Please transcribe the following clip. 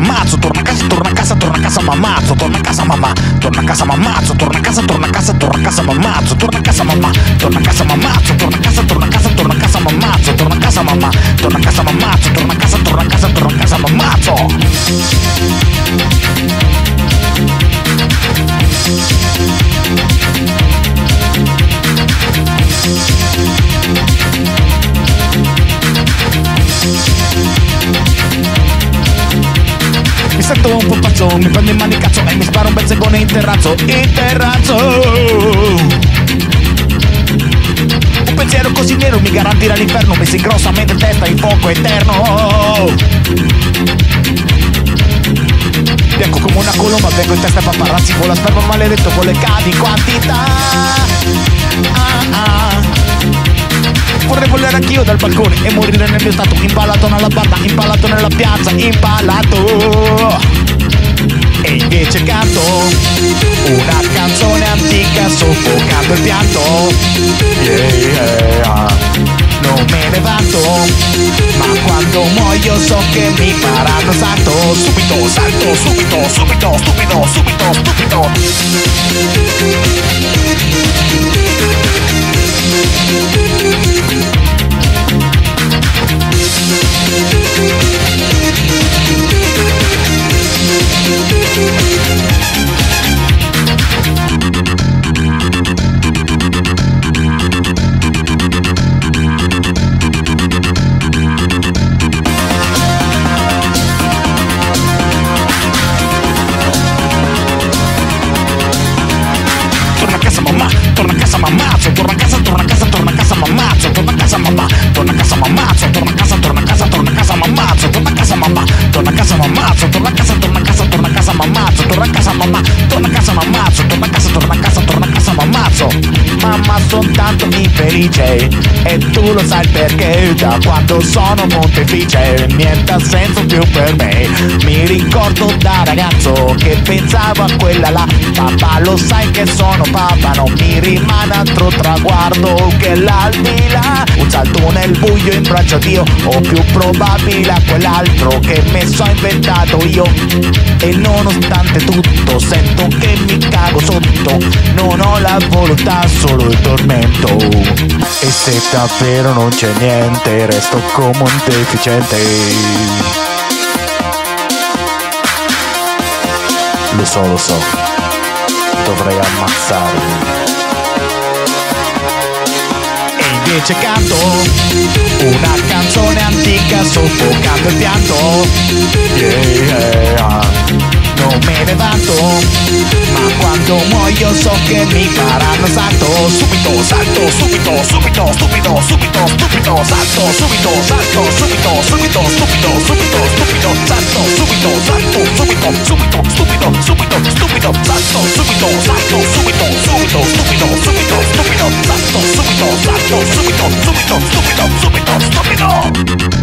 m'ammazzo, torna a casa m'ammazzo, torna a casa mamma, torna a casa m'ammazzo, torna a casa, m'ammazzo, torna a casa mamma, torna a casa m'ammazzo, torna a casa m'ammazzo, torna a casa mamma, torna a casa m'ammazzo, torna a casa m'ammazzo. Mi sento un po' pazzo, mi prendo in mani cazzo e mi sparo un bel zegone in terrazzo, in terrazzo. Un pensiero così nero mi garantirà l'inferno, messi grossamente in testa in fuoco eterno. Bianco come una colomba, vengo in testa a paparazzi, con la sperma maledetto, con le cadi in quantità. Vorrei volare anch'io dal balcone e morire nel mio stato, impalato nella barda, impalato nella piazza, impalato. E invece canto una canzone antica soffocando il pianto. Yeah, non me ne vanto, ma quando muoio so che mi faranno santo. Subito, santo, subito, subito, stupido, subito, stupido. Mamma soltanto infelice, e tu lo sai perché, da quando sono pontefice niente ha senso più per me. Mi ricordo da ragazzo che pensavo a quella là, papà lo sai che sono papà, non mi rimane altro traguardo che l'aldilà. Un salto nel buio in braccio a Dio, o più probabile a quell'altro che me so inventato io. E nonostante tutto sento che mi cago sotto, non ho la volontà, solo il tormento. E se davvero non c'è niente, resto come un deficiente. Lo so, dovrei ammazzarmi. E invece canto una canzone antica soffocando il pianto. Yeah, non me ne vanto, ma quando muoio so che mi faranno santo. Subito, salto, subito, subito, stupido, subito, stupido, salto, subito, salto, subito, subito, stupido, subito, stupido, salto, subito, salto, subito, subito, stupido, subito, stupido, salto, subito, salto, subito, subito, stupido, subito, stupido, salto, subito, salto, subito, subito, stupido, subito, stupido.